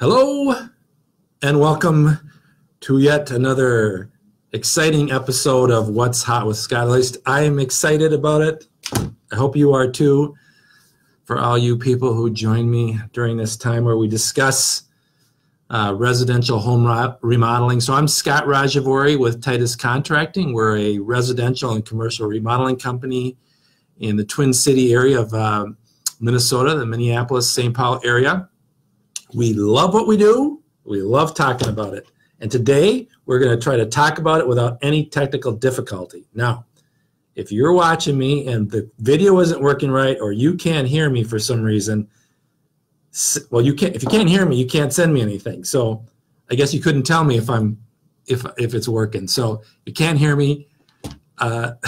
Hello and welcome to yet another exciting episode of What's Hot with Scott. At least I am excited about it. I hope you are too, for all you people who join me during this time where we discuss residential home remodeling. So I'm Scott Rajavuori with Titus Contracting. We're a residential and commercial remodeling company in the Twin City area of Minnesota, the Minneapolis-St. Paul area. We love what we do. We love talking about it. And today, we're going to try to talk about it without any technical difficulty. Now, if you're watching me and the video isn't working right or you can't hear me for some reason, well, you can't. If you can't hear me, you can't send me anything. So I guess you couldn't tell me if it's working. So you can't hear me. I'm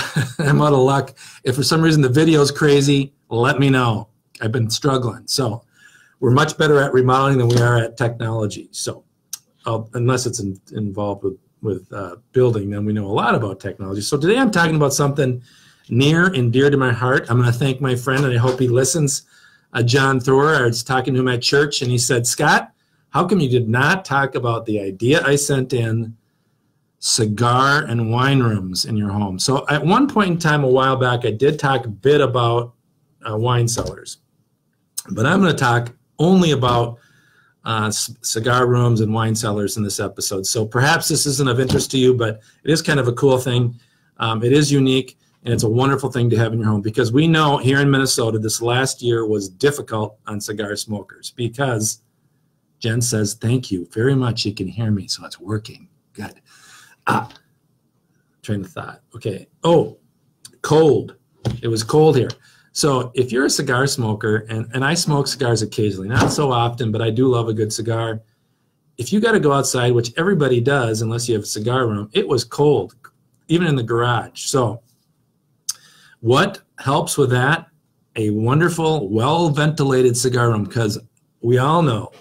out of luck. If for some reason the video's crazy, let me know. I've been struggling. So we're much better at remodeling than we are at technology. So unless it's involved with building, then we know a lot about technology. So today I'm talking about something near and dear to my heart. I'm going to thank my friend, and I hope he listens, John Thore. I was talking to him at church, and he said, "Scott, how come you did not talk about the idea I sent in, cigar and wine rooms in your home?" So at one point in time a while back, I did talk a bit about wine cellars, but I'm going to talk only about cigar rooms and wine cellars in this episode. So perhaps this isn't of interest to you, but it is kind of a cool thing. It is unique, and it's a wonderful thing to have in your home, because we know here in Minnesota this last year was difficult on cigar smokers because Jen says, thank you very much. She can hear me, so it's working. Good. Train of thought. Okay. Oh, cold. It was cold here. So if you're a cigar smoker, and I smoke cigars occasionally, not so often, but I do love a good cigar. If you got to go outside, which everybody does unless you have a cigar room, it was cold, even in the garage. So what helps with that? A wonderful, well-ventilated cigar room, because we all know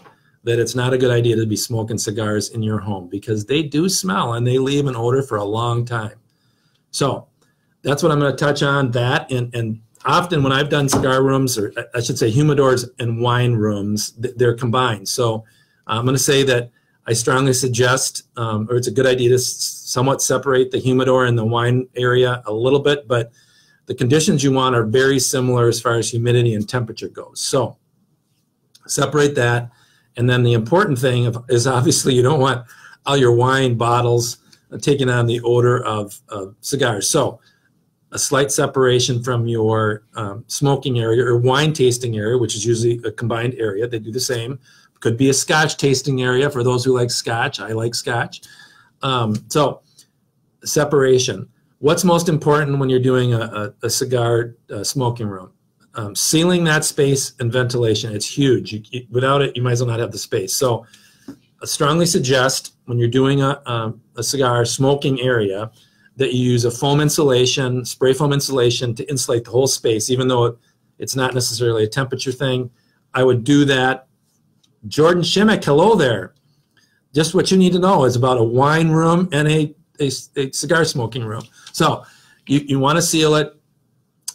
that it's not a good idea to be smoking cigars in your home because they do smell and they leave an odor for a long time. So that's what I'm going to touch on, that and often when I've done cigar rooms, or I should say humidors and wine rooms, they're combined. So I'm going to say that I strongly suggest, or it's a good idea to somewhat separate the humidor and the wine area a little bit, but the conditions you want are very similar as far as humidity and temperature goes. So separate that. And then the important thing is obviously you don't want all your wine bottles taking on the odor of cigars. So a slight separation from your smoking area or wine tasting area, which is usually a combined area. They do the same. Could be a scotch tasting area for those who like scotch. I like scotch. So separation. What's most important when you're doing a cigar smoking room? Sealing that space and ventilation. It's huge. Without it, you might as well not have the space. So I strongly suggest when you're doing a cigar smoking area that you use a foam insulation, spray foam insulation, to insulate the whole space, even though it's not necessarily a temperature thing. I would do that. Jordan Schimmick, hello there. Just what you need to know is about a wine room and a cigar smoking room. So you want to seal it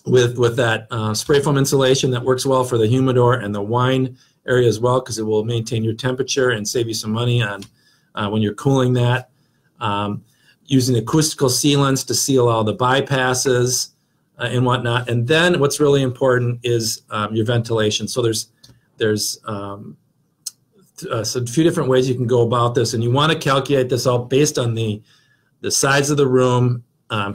with that spray foam insulation that works well for the humidor and the wine area as well, because it will maintain your temperature and save you some money on when you're cooling that. Using acoustical sealants to seal all the bypasses and whatnot. And then what's really important is your ventilation. So there's a few different ways you can go about this, and you want to calculate this out based on the size of the room,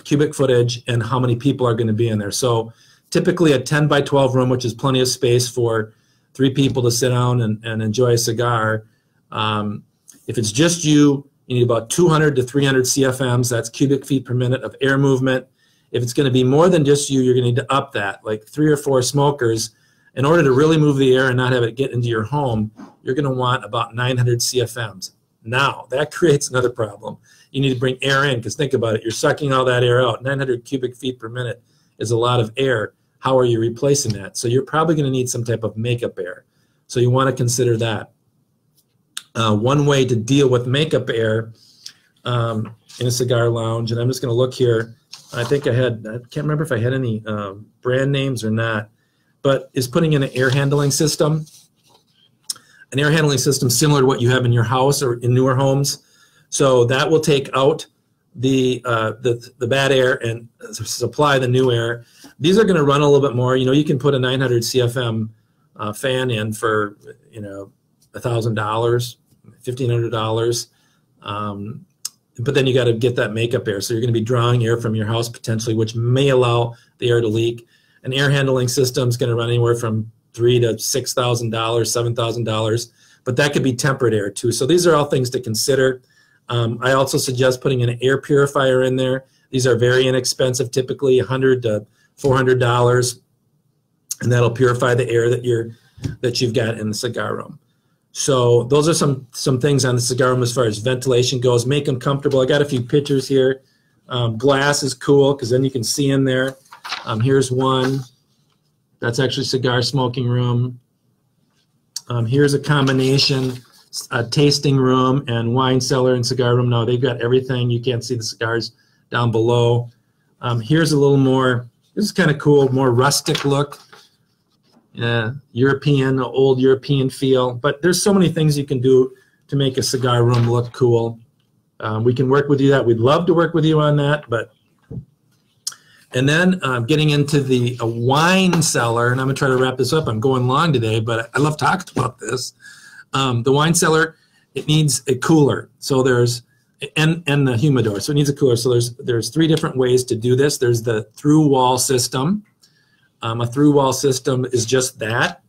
cubic footage, and how many people are going to be in there. So typically a 10 by 12 room, which is plenty of space for 3 people to sit down and enjoy a cigar. If it's just you, you need about 200 to 300 CFMs, that's cubic feet per minute of air movement. If it's going to be more than just you, you're going to need to up that, like 3 or 4 smokers. In order to really move the air and not have it get into your home, you're going to want about 900 CFMs. Now, that creates another problem. You need to bring air in, because think about it, you're sucking all that air out. 900 cubic feet per minute is a lot of air. How are you replacing that? So you're probably going to need some type of makeup air. So you want to consider that. One way to deal with makeup air in a cigar lounge, and I'm just going to look here. I think I can't remember if I had any brand names or not, but is putting in an air handling system. an air handling system similar to what you have in your house or in newer homes. So that will take out the bad air and supply the new air. These are going to run a little bit more. You know, you can put a 900 CFM fan in for, you know, $1,000, $1,500. But then you got to get that makeup air. So you're going to be drawing air from your house potentially, which may allow the air to leak. An air handling system is going to run anywhere from $3,000 to $6,000, $7,000, but that could be temperate air too. So these are all things to consider. I also suggest putting an air purifier in there. These are very inexpensive, typically $100 to $400, and that'll purify the air that you've got in the cigar room. So those are some things on the cigar room as far as ventilation goes. Make them comfortable. I got a few pictures here. Glass is cool because then you can see in there. Here's one. That's actually cigar smoking room. Here's a combination. A tasting room and wine cellar and cigar room. Now they've got everything. You can't see the cigars down below. Here's a little more, this is kind of cool, more rustic look. Yeah, European, old European feel. But there's so many things you can do to make a cigar room look cool. We can work with you that. We'd love to work with you on that. But and then getting into the wine cellar, and I'm going to try to wrap this up. I'm going long today, but I love talking about this. The wine cellar, it needs a cooler. So there's and the humidor. So it needs a cooler. So there's three different ways to do this. There's the through wall system. A through wall system is just that.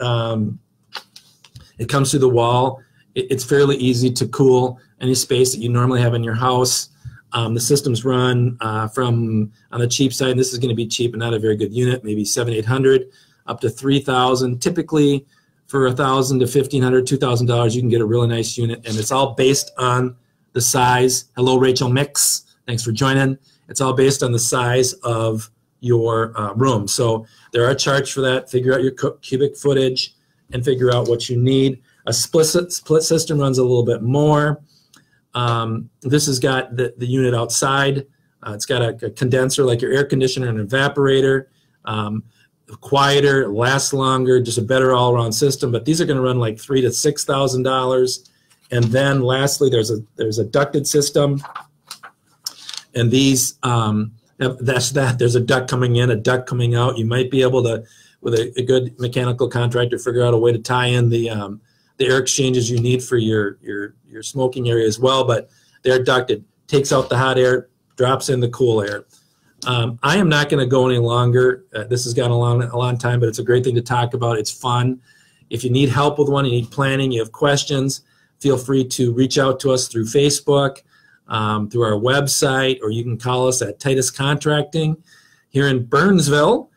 It comes through the wall. It's fairly easy to cool any space that you normally have in your house. The systems run from on the cheap side. And this is going to be cheap and not a very good unit. Maybe $700, $800 up to $3,000 typically. For $1,000 to $1,500, $2,000, you can get a really nice unit, and it's all based on the size. Hello, Rachel Mix. Thanks for joining. It's all based on the size of your room. So there are charts for that. Figure out your cubic footage and figure out what you need. A split system runs a little bit more. This has got the unit outside. It's got a condenser like your air conditioner and evaporator. Quieter, lasts longer, just a better all-around system. But these are going to run like $3,000 to $6,000. And then lastly, there's a ducted system. And these, that's that. There's a duct coming in, a duct coming out. You might be able to, with a good mechanical contractor, figure out a way to tie in the air exchanges you need for your smoking area as well. But they're ducted. Takes out the hot air, drops in the cool air. I am not going to go any longer. This has gone a long time, but it's a great thing to talk about. It's fun. If you need help with one, you need planning, you have questions, feel free to reach out to us through Facebook, through our website, or you can call us at Titus Contracting here in Burnsville.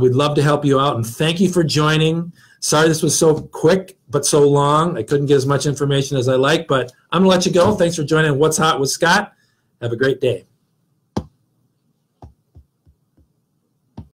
We'd love to help you out, and thank you for joining. Sorry this was so quick but so long. I couldn't get as much information as I like, but I'm going to let you go. Thanks for joining What's Hot with Scott. Have a great day.